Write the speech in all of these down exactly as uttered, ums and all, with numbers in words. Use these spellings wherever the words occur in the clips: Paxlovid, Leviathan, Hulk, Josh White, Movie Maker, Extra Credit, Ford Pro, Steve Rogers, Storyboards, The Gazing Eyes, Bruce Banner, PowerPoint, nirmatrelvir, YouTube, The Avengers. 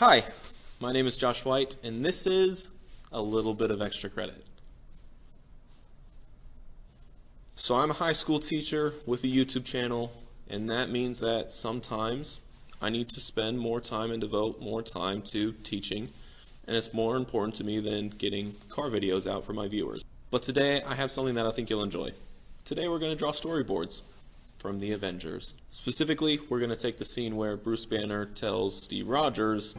Hi, my name is Josh White, and this is a little bit of Extra Credit. So I'm a high school teacher with a YouTube channel, and that means that sometimes I need to spend more time and devote more time to teaching, and it's more important to me than getting car videos out for my viewers. But today I have something that I think you'll enjoy. Today we're going to draw storyboards from The Avengers. Specifically, we're going to take the scene where Bruce Banner tells Steve Rogers,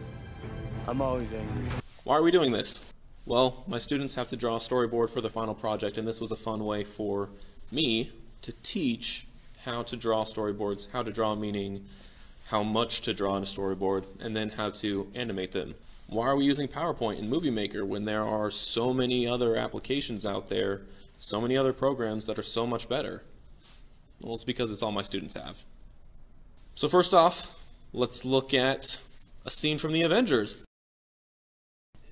"I'm always angry." Why are we doing this? Well, my students have to draw a storyboard for the final project, and this was a fun way for me to teach how to draw storyboards, how to draw, meaning how much to draw in a storyboard, and then how to animate them. Why are we using PowerPoint and Movie Maker when there are so many other applications out there, so many other programs that are so much better? Well, it's because it's all my students have. So first off, let's look at a scene from The Avengers.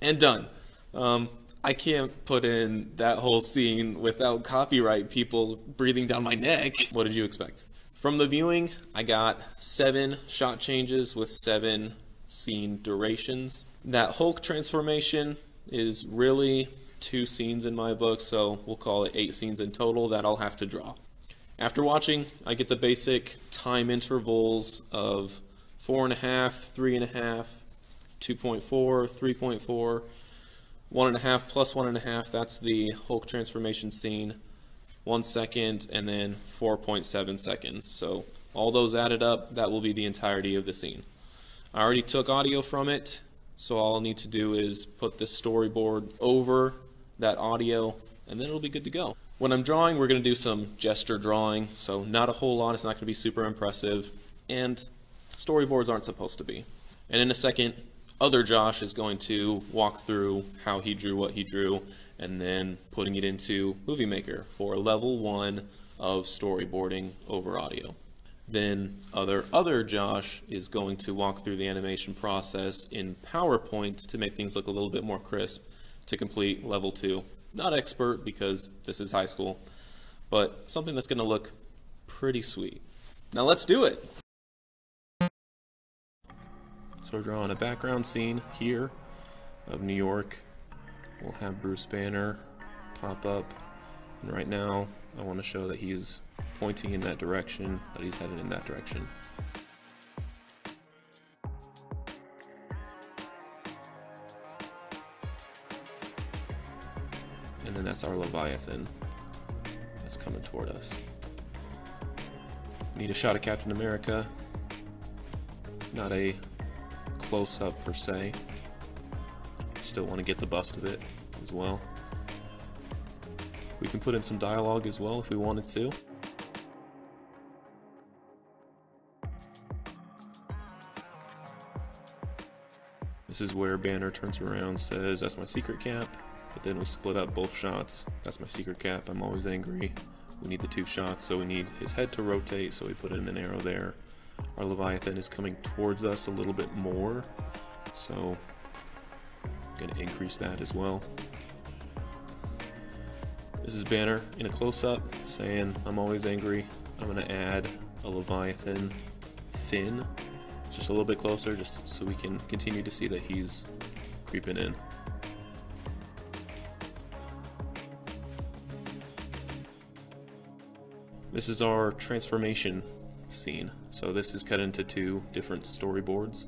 And done. Um, I can't put in that whole scene without copyright people breathing down my neck. What did you expect? From the viewing, I got seven shot changes with seven scene durations. That Hulk transformation is really two scenes in my book, so we'll call it eight scenes in total that I'll have to draw. After watching, I get the basic time intervals of four and a half, three and a half, two point four, three point four, one and a half plus one and a half, that's the Hulk transformation scene, one second, and then four point seven seconds. So all those added up, that will be the entirety of the scene. I already took audio from it, so all I'll need to do is put this storyboard over that audio, and then it'll be good to go. When I'm drawing, we're going to do some gesture drawing, so not a whole lot, it's not going to be super impressive, and storyboards aren't supposed to be. And in a second, other Josh is going to walk through how he drew what he drew, and then putting it into Movie Maker for level one of storyboarding over audio. Then other other Josh is going to walk through the animation process in PowerPoint to make things look a little bit more crisp to complete level two. Not expert because this is high school, but something that's going to look pretty sweet. Now let's do it! So we're drawing a background scene here of New York. We'll have Bruce Banner pop up, and right now I want to show that he's pointing in that direction, that he's headed in that direction. And then that's our Leviathan that's coming toward us. Need a shot of Captain America, not a close-up per se. Still want to get the bust of it as well. We can put in some dialogue as well if we wanted to. This is where Banner turns around, says, "That's my secret cap," but then we split up both shots. That's my secret cap, I'm always angry. We need the two shots, so we need his head to rotate, so we put in an arrow there. Our Leviathan is coming towards us a little bit more, so I'm going to increase that as well. This is Banner in a close-up saying, "I'm always angry." I'm going to add a Leviathan thin, just a little bit closer, just so we can continue to see that he's creeping in. This is our transformation scene. So this is cut into two different storyboards.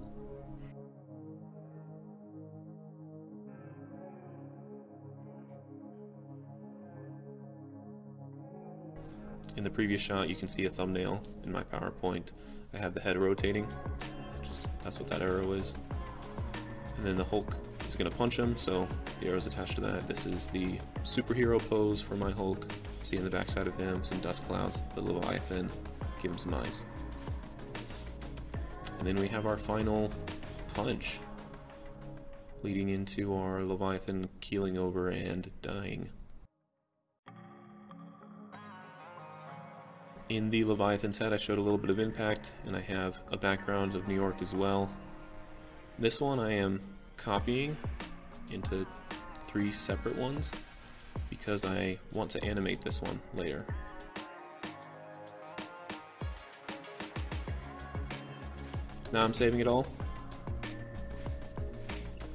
In the previous shot, you can see a thumbnail in my PowerPoint. I have the head rotating. Just that's what that arrow is. And then the Hulk is going to punch him, so the arrow's attached to that. This is the superhero pose for my Hulk. See in the backside of him some dust clouds, the Leviathan. Give him some eyes. And then we have our final punch, leading into our Leviathan keeling over and dying. In the Leviathan's head, I showed a little bit of impact, and I have a background of New York as well. This one I am copying into three separate ones because I want to animate this one later. Now I'm saving it all,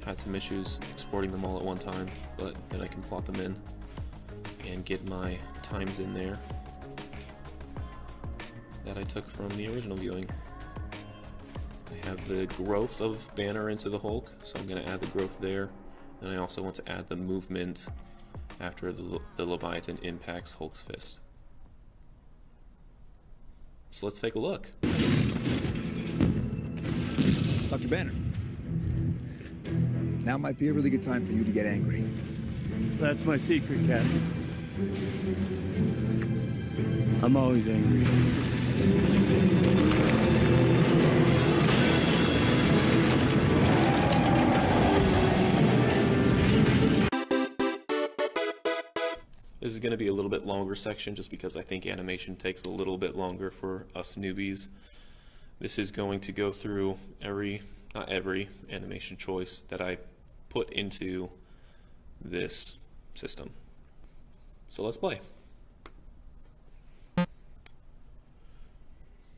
I had some issues exporting them all at one time, but then I can plot them in and get my times in there that I took from the original viewing. I have the growth of Banner into the Hulk, so I'm going to add the growth there. Then I also want to add the movement after the, Le the Leviathan impacts Hulk's fist. So let's take a look. Doctor Banner, now might be a really good time for you to get angry. That's my secret, Captain. I'm always angry. This is going to be a little bit longer section just because I think animation takes a little bit longer for us newbies. This is going to go through every, not every, animation choice that I put into this system. So let's play.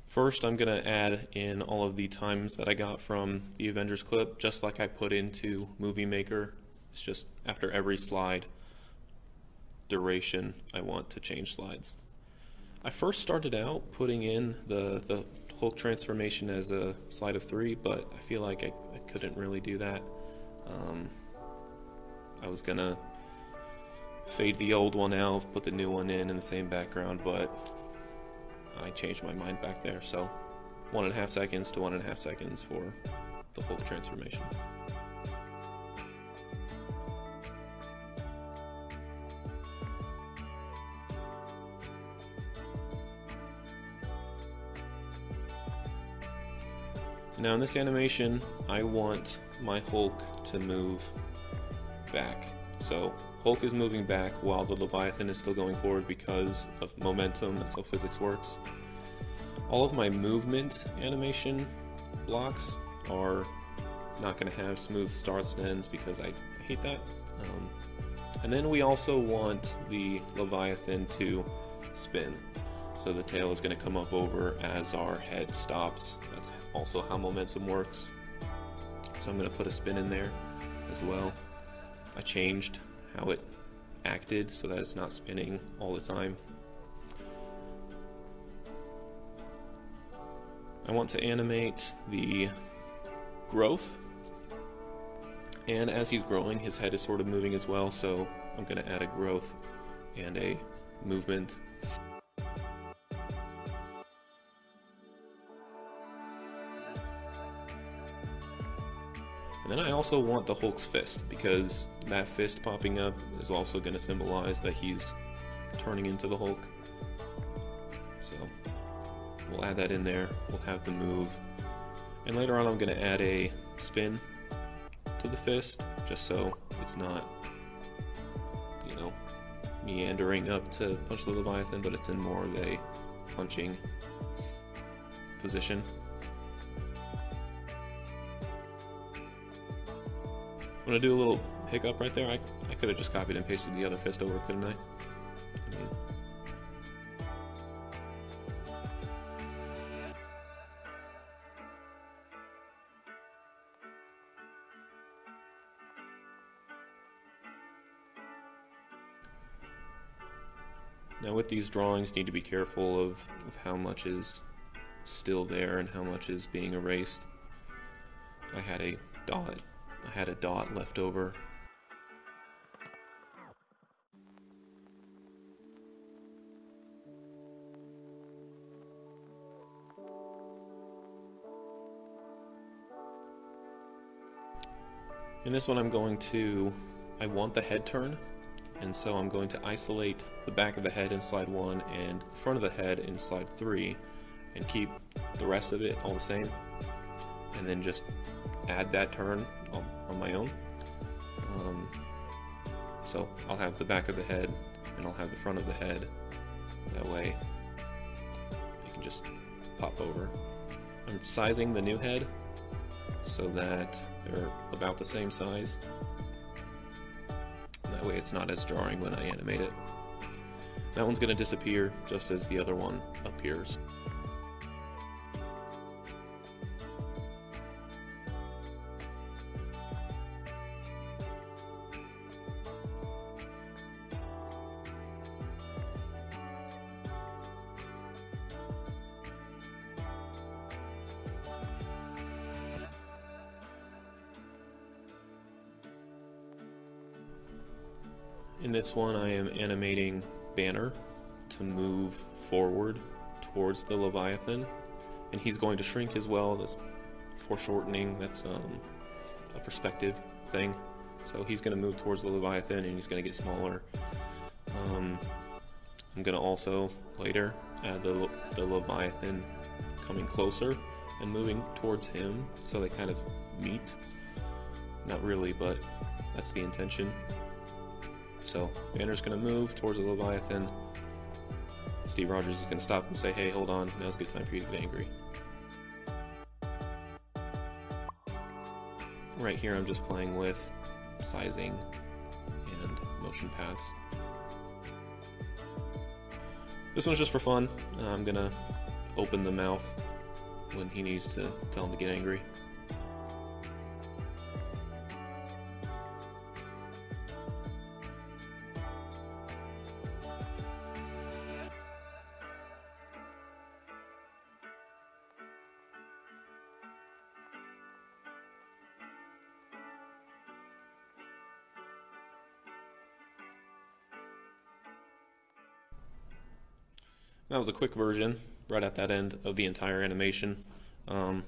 First, I'm going to add in all of the times that I got from the Avengers clip, just like I put into Movie Maker. It's just after every slide duration I want to change slides. I first started out putting in the, the Hulk transformation as a slide of three, but I feel like I, I couldn't really do that. Um, I was gonna fade the old one out, put the new one in in the same background, but I changed my mind back there. So one and a half seconds to one and a half seconds for the Hulk transformation. Now in this animation, I want my Hulk to move back. So Hulk is moving back while the Leviathan is still going forward because of momentum. That's how physics works. All of my movement animation blocks are not going to have smooth starts and ends because I hate that. Um, and then we also want the Leviathan to spin. So the tail is going to come up over as our head stops. That's also how momentum works. So I'm going to put a spin in there as well. I changed how it acted so that it's not spinning all the time. I want to animate the growth. And as he's growing, his head is sort of moving as well. So I'm going to add a growth and a movement. Then I also want the Hulk's fist, because that fist popping up is also going to symbolize that he's turning into the Hulk. So we'll add that in there, we'll have the move. And later on I'm going to add a spin to the fist, just so it's not, you know, meandering up to punch the Leviathan, but it's in more of a punching position. I'm gonna do a little hiccup right there. I, I could have just copied and pasted the other fist over, couldn't I? I mean. Now with these drawings, need to be careful of, of how much is still there and how much is being erased. I had a dot. I had a dot left over. In this one I'm going to, I want the head turn, and so I'm going to isolate the back of the head in slide one and the front of the head in slide three and keep the rest of it all the same, and then just add that turn on my own. Um, so I'll have the back of the head and I'll have the front of the head. That way you can just pop over. I'm sizing the new head so that they're about the same size. That way it's not as jarring when I animate it. That one's going to disappear just as the other one appears. In this one, I am animating Banner to move forward towards the Leviathan, and he's going to shrink as well. That's foreshortening, that's um, a perspective thing. So he's going to move towards the Leviathan and he's going to get smaller. Um, I'm going to also later add the, the Leviathan coming closer and moving towards him, so they kind of meet. Not really, but that's the intention. So Banner's going to move towards the Leviathan. Steve Rogers is going to stop and say, hey, hold on, now's a good time for you to get angry. Right here I'm just playing with sizing and motion paths. This one's just for fun. I'm going to open the mouth when he needs to tell him to get angry. That was a quick version, right at that end of the entire animation. Um,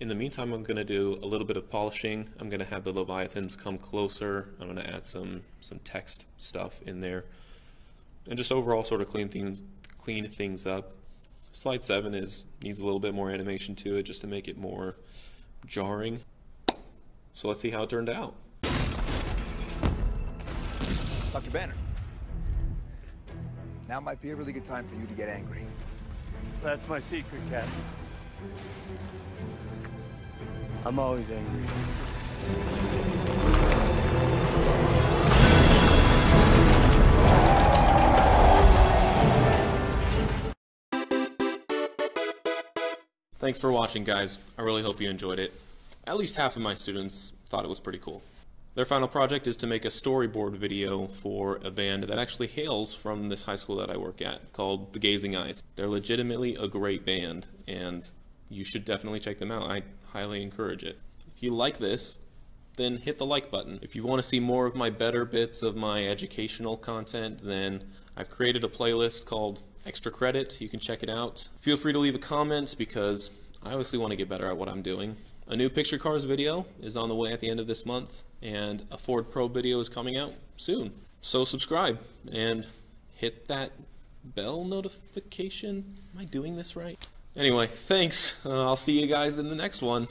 in the meantime, I'm going to do a little bit of polishing. I'm going to have the Leviathans come closer. I'm going to add some some text stuff in there, and just overall sort of clean things clean things up. Slide seven is needs a little bit more animation to it just to make it more jarring. So let's see how it turned out. Doctor Banner. Now might be a really good time for you to get angry. That's my secret, Captain. I'm always angry. Thanks for watching, guys. I really hope you enjoyed it. At least half of my students thought it was pretty cool. Their final project is to make a storyboard video for a band that actually hails from this high school that I work at, called The Gazing Eyes. They're legitimately a great band, and you should definitely check them out. I highly encourage it. If you like this, then hit the like button. If you want to see more of my better bits of my educational content, then I've created a playlist called Extra Credit. You can check it out. Feel free to leave a comment, because I obviously want to get better at what I'm doing. A new picture cars video is on the way at the end of this month, and a Ford Pro video is coming out soon. So subscribe and hit that bell notification. Am I doing this right? Anyway, thanks. Uh, I'll see you guys in the next one.